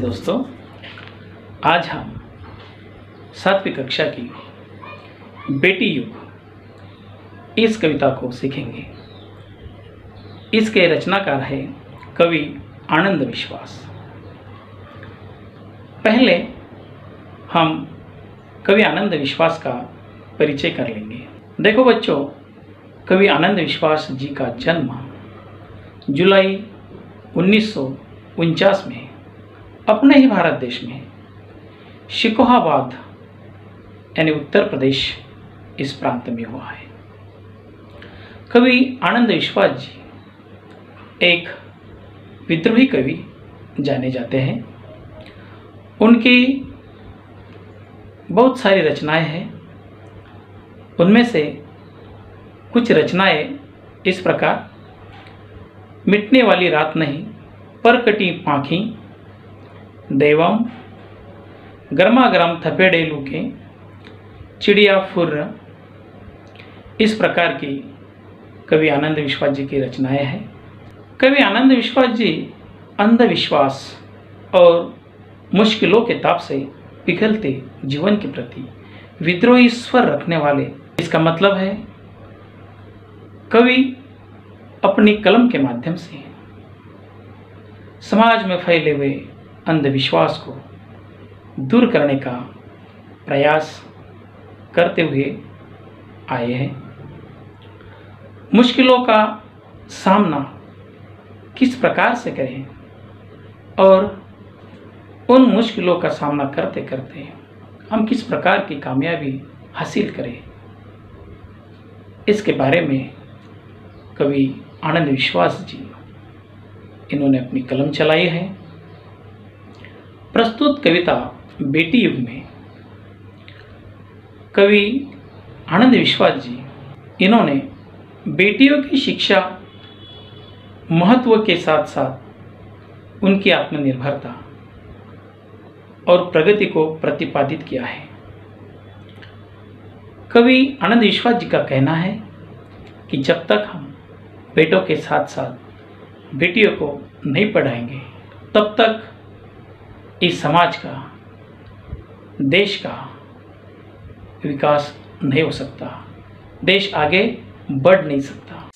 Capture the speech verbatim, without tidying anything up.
नमस्ते दोस्तों, आज हम सातवीं कक्षा की बेटी युग इस कविता को सीखेंगे। इसके रचनाकार है कवि आनंद विश्वास। पहले हम कवि आनंद विश्वास का परिचय कर लेंगे। देखो बच्चों, कवि आनंद विश्वास जी का जन्म जुलाई उन्नीस सौ उनचास में अपने ही भारत देश में शिकोहाबाद यानी उत्तर प्रदेश इस प्रांत में हुआ है। कवि आनंद विश्वास जी एक विद्रोही कवि जाने जाते हैं। उनकी बहुत सारी रचनाएं हैं। उनमें से कुछ रचनाएं इस प्रकार मिटने वाली रात नहीं, परकटी पाखी, देवम, गर्मा गर्म थपेड़े लूके, चिड़िया फुर्र, इस प्रकार की कवि आनंद विश्वास जी की रचनाएं हैं। कवि आनंद विश्वास जी अंधविश्वास और मुश्किलों के ताप से पिघलते जीवन के प्रति विद्रोही स्वर रखने वाले, इसका मतलब है कवि अपनी कलम के माध्यम से समाज में फैले हुए अंधविश्वास को दूर करने का प्रयास करते हुए आए हैं। मुश्किलों का सामना किस प्रकार से करें और उन मुश्किलों का सामना करते करते हम किस प्रकार की कामयाबी हासिल करें, इसके बारे में कवि आनंद विश्वास जी इन्होंने अपनी कलम चलाई है। प्रस्तुत कविता बेटी युग में कवि आनंद विश्वास जी इन्होंने बेटियों की शिक्षा महत्व के साथ साथ उनकी आत्मनिर्भरता और प्रगति को प्रतिपादित किया है। कवि आनंद विश्वास जी का कहना है कि जब तक हम बेटों के साथ साथ बेटियों को नहीं पढ़ाएंगे, तब तक इस समाज का, देश का विकास नहीं हो सकता, देश आगे बढ़ नहीं सकता।